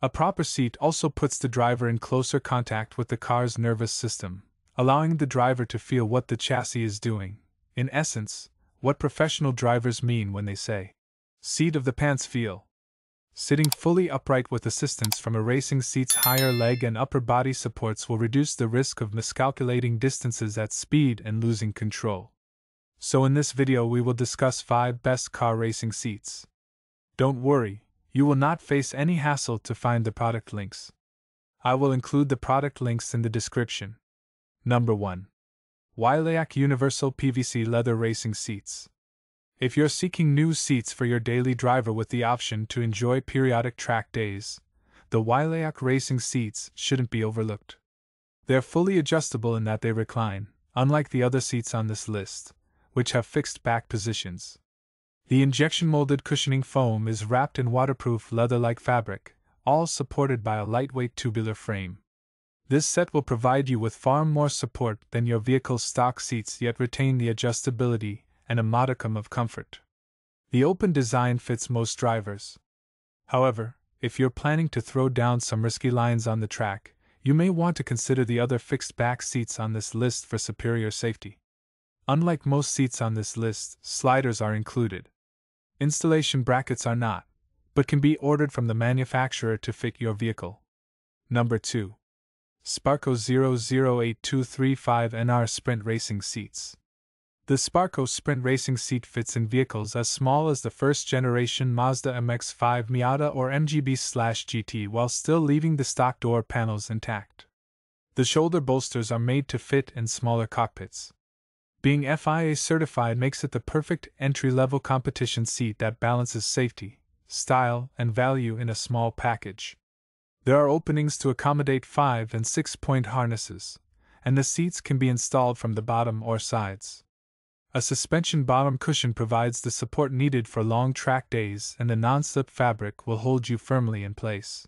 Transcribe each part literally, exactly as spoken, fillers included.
A proper seat also puts the driver in closer contact with the car's nervous system, allowing the driver to feel what the chassis is doing. In essence, what professional drivers mean when they say, "Seat of the pants feel." Sitting fully upright with assistance from a racing seat's higher leg and upper body supports will reduce the risk of miscalculating distances at speed and losing control. So in this video we will discuss five best car racing seats. Don't worry, you will not face any hassle to find the product links. I will include the product links in the description. Number one. Wiilayok Universal P V C Leather Racing Seats. If you're seeking new seats for your daily driver with the option to enjoy periodic track days, the Wiilayok racing seats shouldn't be overlooked. They're fully adjustable in that they recline, unlike the other seats on this list, which have fixed back positions. The injection-molded cushioning foam is wrapped in waterproof leather-like fabric, all supported by a lightweight tubular frame. This set will provide you with far more support than your vehicle's stock seats, yet retain the adjustability and a modicum of comfort. The open design fits most drivers. However, if you're planning to throw down some risky lines on the track, you may want to consider the other fixed back seats on this list for superior safety. Unlike most seats on this list, sliders are included. Installation brackets are not, but can be ordered from the manufacturer to fit your vehicle. Number two. Sparco zero zero eight two three five N R Sprint Racing Seats. The Sparco Sprint Racing Seat fits in vehicles as small as the first-generation Mazda M X five Miata or M G B G T while still leaving the stock door panels intact. The shoulder bolsters are made to fit in smaller cockpits. Being F I A certified makes it the perfect entry-level competition seat that balances safety, style, and value in a small package. There are openings to accommodate five- and six-point harnesses, and the seats can be installed from the bottom or sides. A suspension bottom cushion provides the support needed for long track days, and the non-slip fabric will hold you firmly in place.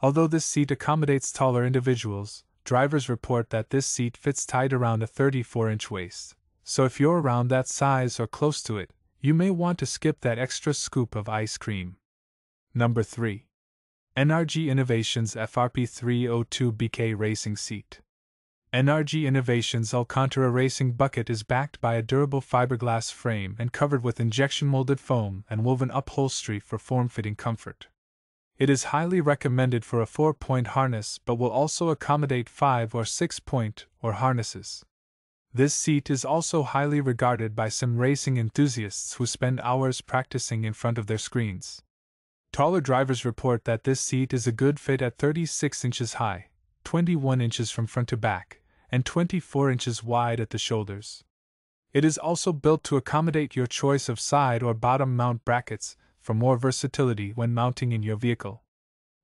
Although this seat accommodates taller individuals, drivers report that this seat fits tight around a thirty-four inch waist, so if you're around that size or close to it, you may want to skip that extra scoop of ice cream. Number three. N R G Innovations F R P three oh two B K Racing Seat. N R G Innovations' Alcantara racing bucket is backed by a durable fiberglass frame and covered with injection-molded foam and woven upholstery for form-fitting comfort. It is highly recommended for a four-point harness but will also accommodate five- or six-point or harnesses. This seat is also highly regarded by some racing enthusiasts who spend hours practicing in front of their screens. Taller drivers report that this seat is a good fit at thirty-six inches high, twenty-one inches from front to back, and twenty-four inches wide at the shoulders. It is also built to accommodate your choice of side or bottom mount brackets for more versatility when mounting in your vehicle.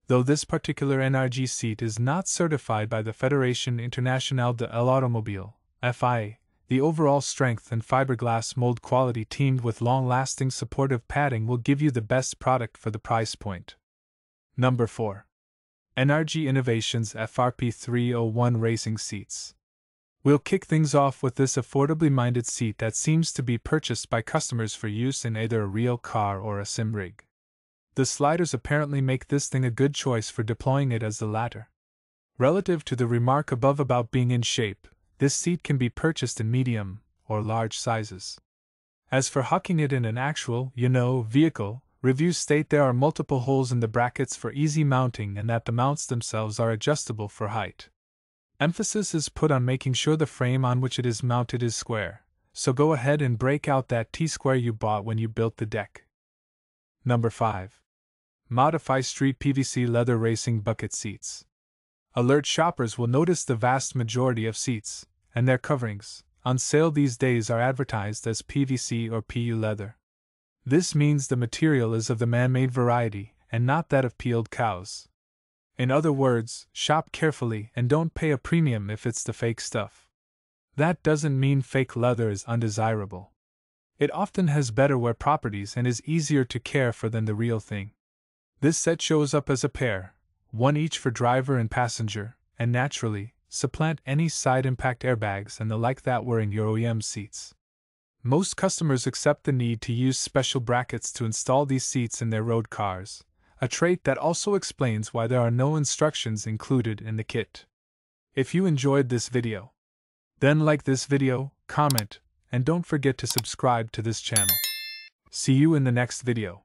Though this particular N R G seat is not certified by the Fédération Internationale de l'Automobile, F I A, the overall strength and fiberglass mold quality teamed with long-lasting supportive padding will give you the best product for the price point. Number four. N R G Innovations F R P three oh one Racing Seats. We'll kick things off with this affordably minded seat that seems to be purchased by customers for use in either a real car or a sim rig. The sliders apparently make this thing a good choice for deploying it as the latter. Relative to the remark above about being in shape, this seat can be purchased in medium or large sizes. As for hucking it in an actual, you know, vehicle, reviews state there are multiple holes in the brackets for easy mounting and that the mounts themselves are adjustable for height. Emphasis is put on making sure the frame on which it is mounted is square, so go ahead and break out that T-square you bought when you built the deck. Number five. ModifyStreet P V C Leather Racing Bucket Seats. Alert shoppers will notice the vast majority of seats, and their coverings, on sale these days are advertised as P V C or P U leather. This means the material is of the man-made variety, and not that of peeled cows. In other words, shop carefully and don't pay a premium if it's the fake stuff. That doesn't mean fake leather is undesirable. It often has better wear properties and is easier to care for than the real thing. This set shows up as a pair, one each for driver and passenger, and naturally, supplant any side impact airbags and the like that were in your O E M seats. Most customers accept the need to use special brackets to install these seats in their road cars, a trait that also explains why there are no instructions included in the kit. If you enjoyed this video, then like this video, comment, and don't forget to subscribe to this channel. See you in the next video.